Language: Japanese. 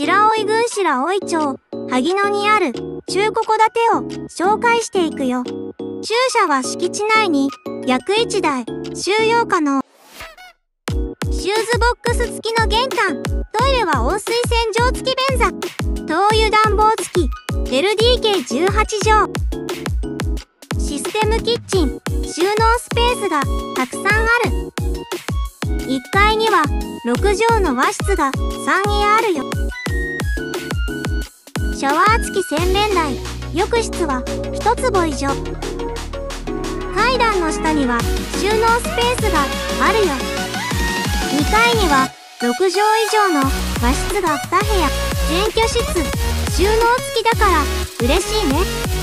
白老郡白老町、萩野にある中古戸建てを紹介していくよ。中社は敷地内に約1台収容可能。シューズボックス付きの玄関、トイレは温水洗浄付き便座、灯油暖房付き、LDK18 畳。システムキッチン、収納スペースがたくさんある。1階には6畳の和室が3部屋あるよ。シャワー付き洗面台、浴室は1坪以上。階段の下には収納スペースがあるよ。2階には6畳以上の和室が2部屋、全居室、収納付きだから嬉しいね。